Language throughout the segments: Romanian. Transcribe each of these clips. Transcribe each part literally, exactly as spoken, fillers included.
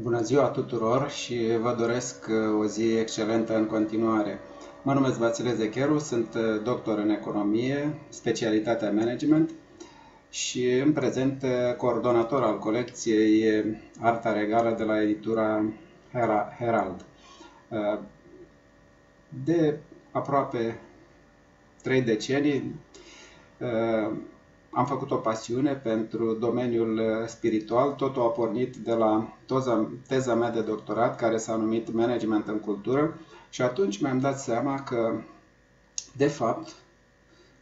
Bună ziua tuturor și vă doresc o zi excelentă în continuare. Mă numesc Vasile Zecheru, sunt doctor în economie, specialitatea management și în prezent coordonator al colecției Arta Regală de la Editura Herald. De aproape trei decenii am făcut o pasiune pentru domeniul spiritual. Totul a pornit de la teza mea de doctorat, care s-a numit Management în cultură, și atunci mi-am dat seama că, de fapt,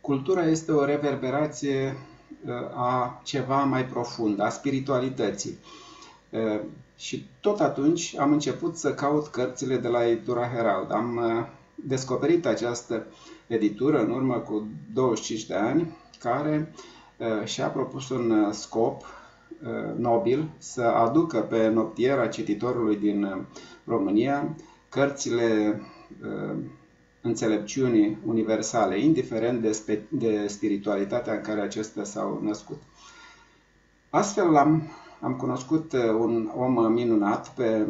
cultura este o reverberație a ceva mai profund, a spiritualității. Și tot atunci am început să caut cărțile de la Editura Herald. Am descoperit această editură în urmă cu douăzeci și cinci de ani, care și-a propus un scop nobil, să aducă pe noptiera cititorului din România cărțile înțelepciunii universale, indiferent de, de spiritualitatea în care acestea s-au născut. Astfel am, am cunoscut un om minunat, pe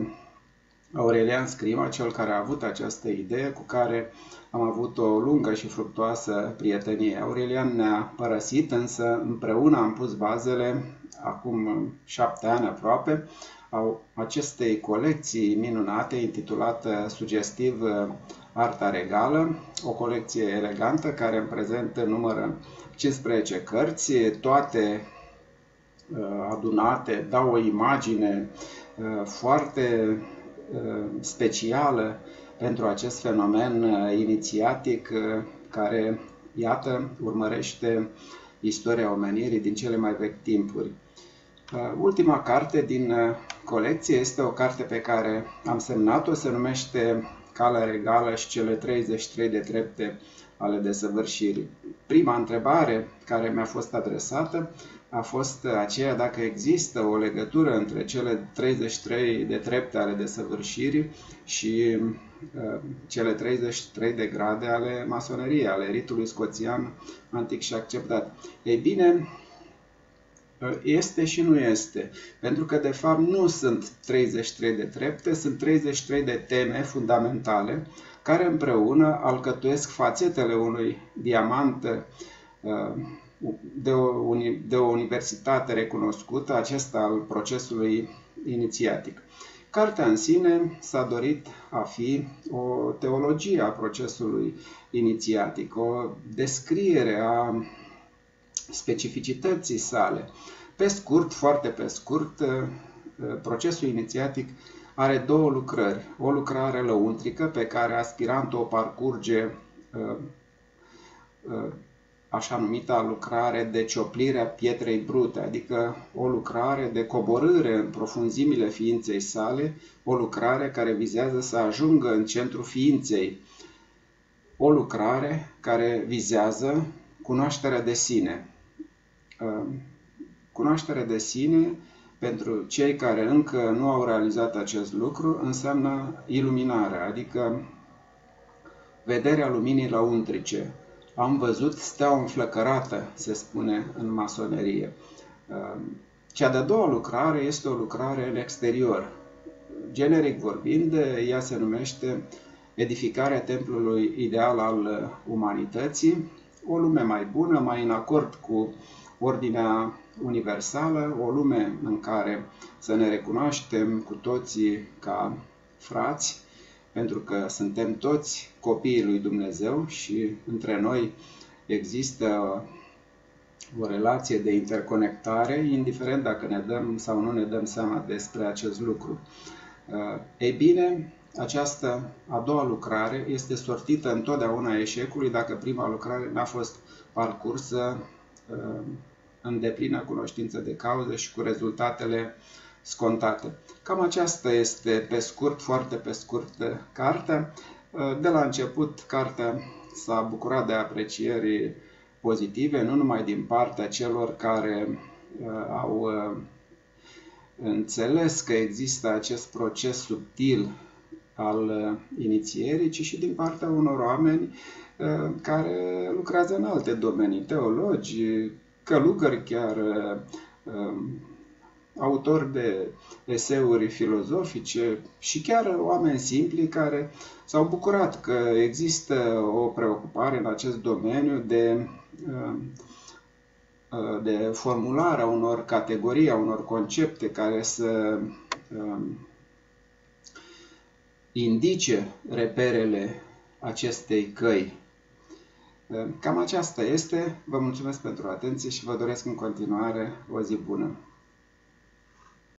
Aurelian Scrima, cel care a avut această idee, cu care am avut o lungă și fructuoasă prietenie. Aurelian ne-a părăsit, însă împreună am pus bazele, acum șapte ani aproape, au acestei colecții minunate, intitulată sugestiv Arta Regală, o colecție elegantă care în prezent numără cincisprezece cărți, toate adunate, dau o imagine foarte specială pentru acest fenomen inițiatic care, iată, urmărește istoria omenirii din cele mai vechi timpuri. Ultima carte din colecție este o carte pe care am semnat-o, se numește Calea regală și cele treizeci și trei de trepte ale desăvârșirii. Prima întrebare care mi-a fost adresată a fost aceea dacă există o legătură între cele treizeci și trei de trepte ale desăvârșirii și uh, cele treizeci și trei de grade ale masoneriei, ale ritului scoțian antic și acceptat. Ei bine, este și nu este, pentru că de fapt nu sunt treizeci și trei de trepte, sunt treizeci și trei de teme fundamentale care împreună alcătuiesc fațetele unui diamant uh, De o, de o universitate recunoscută, acesta al procesului inițiatic. Cartea în sine s-a dorit a fi o teologie a procesului inițiatic, o descriere a specificității sale. Pe scurt, foarte pe scurt, procesul inițiatic are două lucrări. O lucrare lăuntrică pe care aspirantul o parcurge așa numita lucrare de cioplire a pietrei brute, adică o lucrare de coborâre în profunzimile ființei sale, o lucrare care vizează să ajungă în centrul ființei, o lucrare care vizează cunoașterea de sine. Cunoașterea de sine, pentru cei care încă nu au realizat acest lucru, înseamnă iluminarea, adică vederea luminii lăuntrice. Am văzut steaua înflăcărată, se spune în masonerie. Cea de-a doua lucrare este o lucrare în exterior. Generic vorbind, ea se numește Edificarea templului ideal al umanității, o lume mai bună, mai în acord cu ordinea universală, o lume în care să ne recunoaștem cu toții ca frați, pentru că suntem toți copiii lui Dumnezeu și între noi există o relație de interconectare, indiferent dacă ne dăm sau nu ne dăm seama despre acest lucru. Ei bine, această a doua lucrare este sortită întotdeauna eșecului dacă prima lucrare n-a fost parcursă în deplină cunoștință de cauză și cu rezultatele scontate. Cam aceasta este, pe scurt, foarte pe scurt, cartea. De la început, cartea s-a bucurat de aprecieri pozitive, nu numai din partea celor care au înțeles că există acest proces subtil al inițierii, ci și din partea unor oameni care lucrează în alte domenii, teologi, călugări chiar, autor de eseuri filozofice și chiar oameni simpli care s-au bucurat că există o preocupare în acest domeniu de, de formularea unor categorii, a unor concepte care să indice reperele acestei căi. Cam aceasta este. Vă mulțumesc pentru atenție și vă doresc în continuare o zi bună.